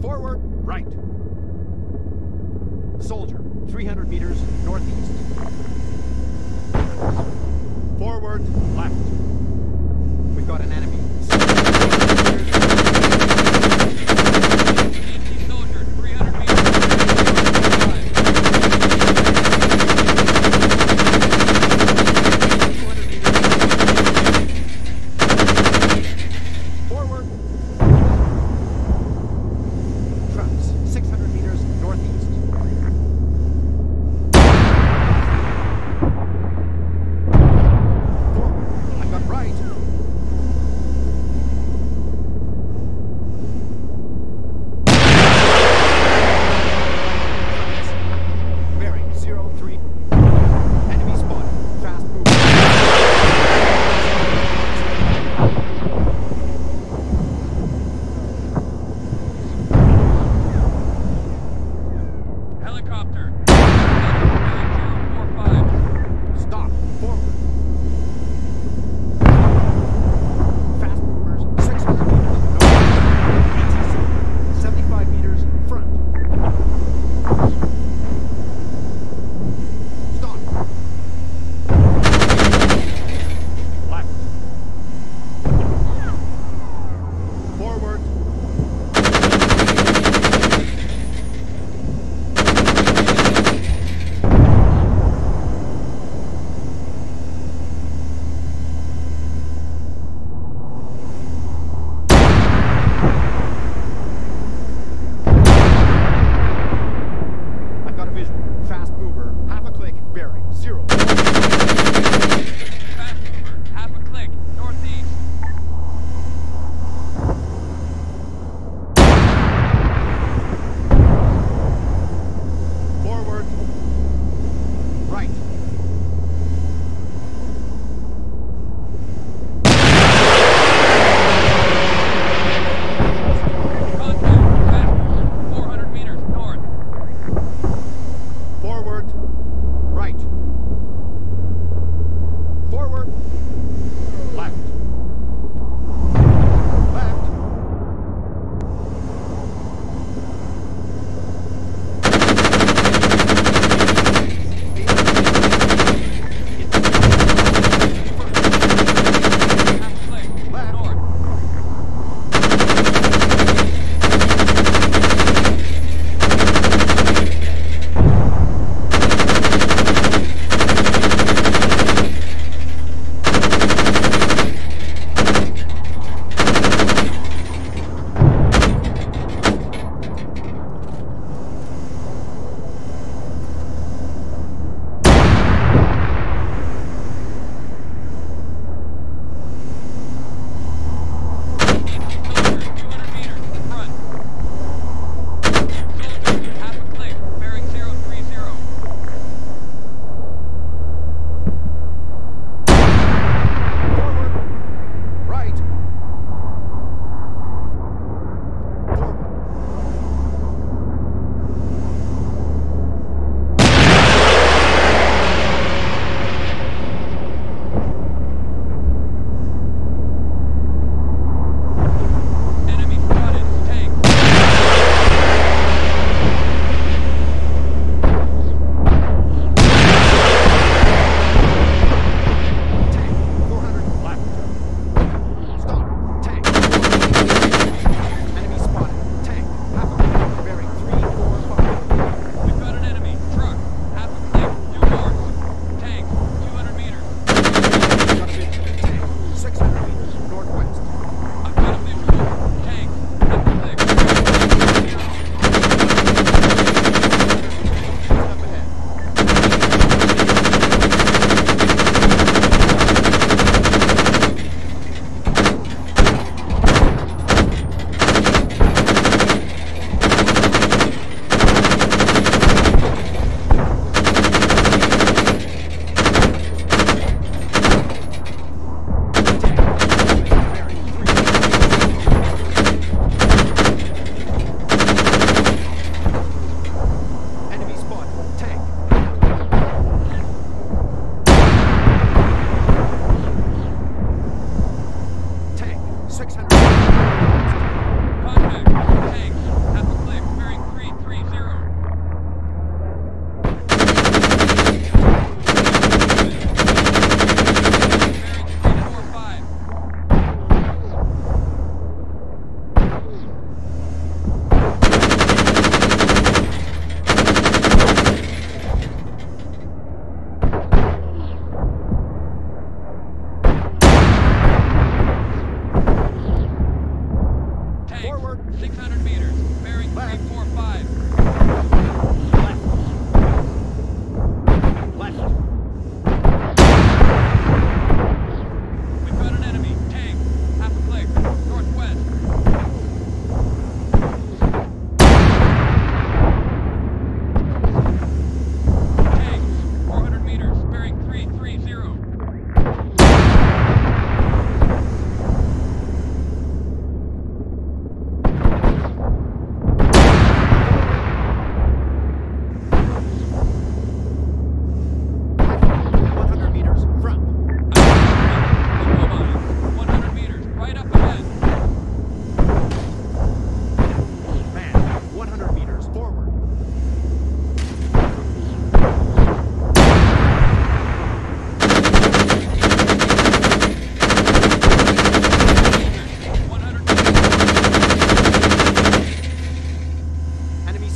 Forward, right. Soldier, 300 meters northeast. Forward, left. We've got an enemy.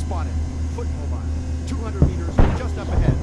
spotted. Foot mobile. 200 meters just up ahead.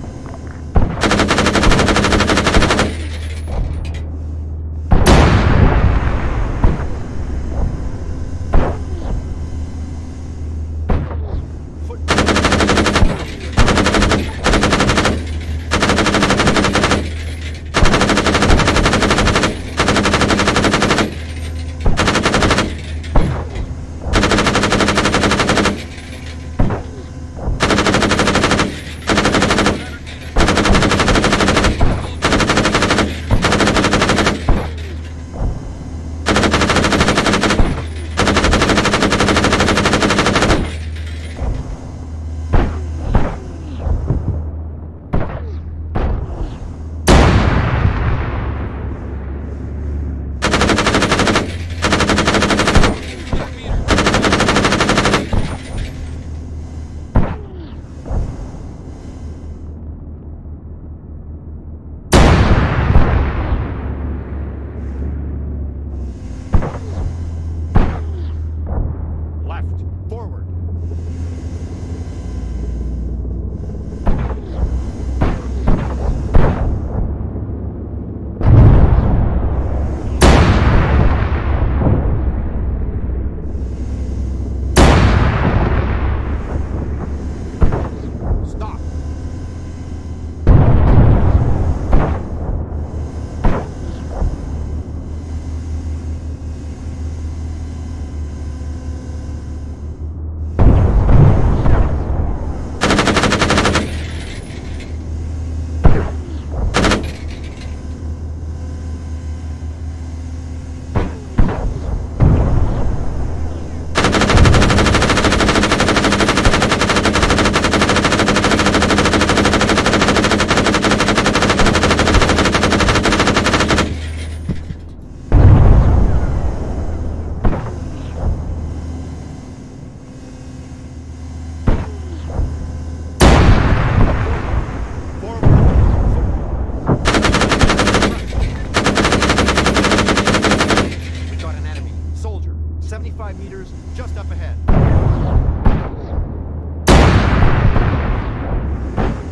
Just up ahead.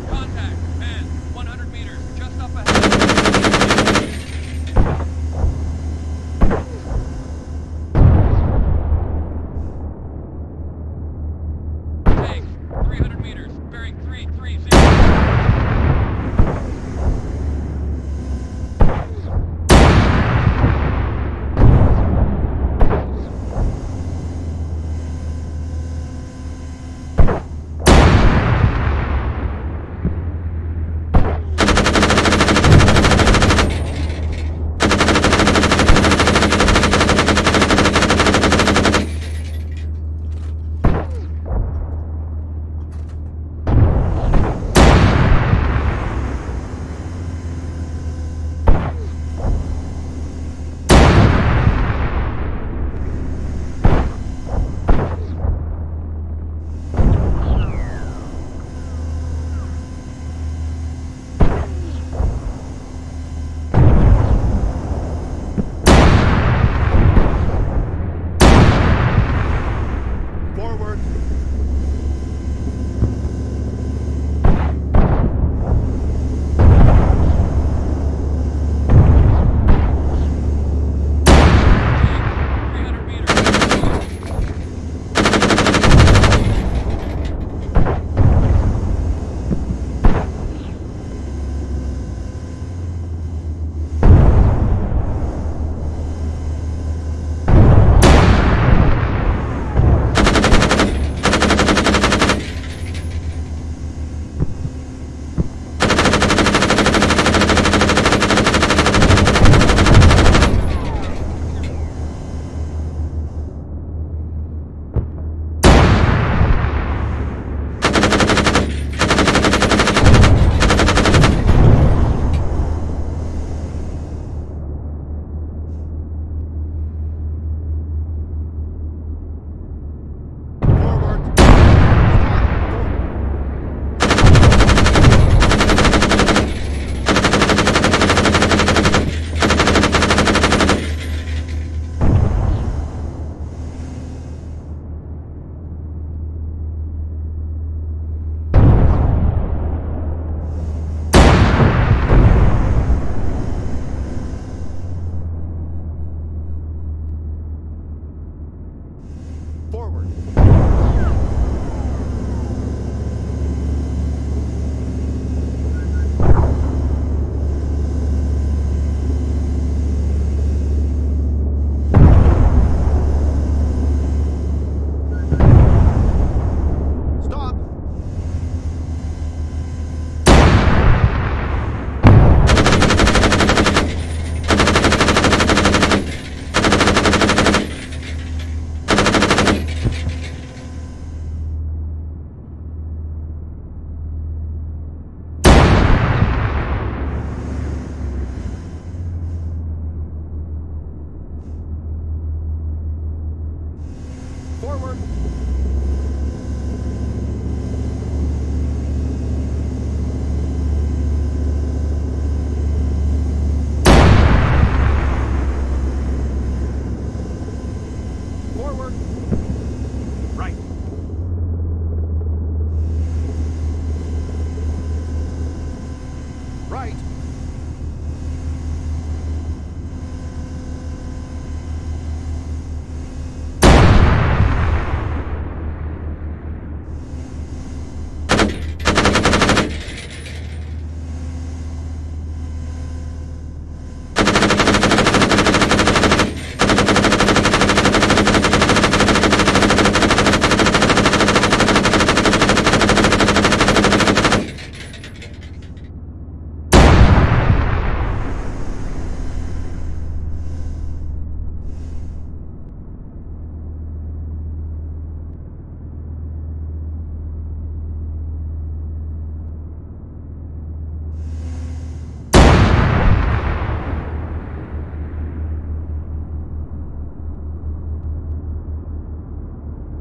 Contact, man, 100 meters, just up ahead. Tank, 300 meters, bearing 330.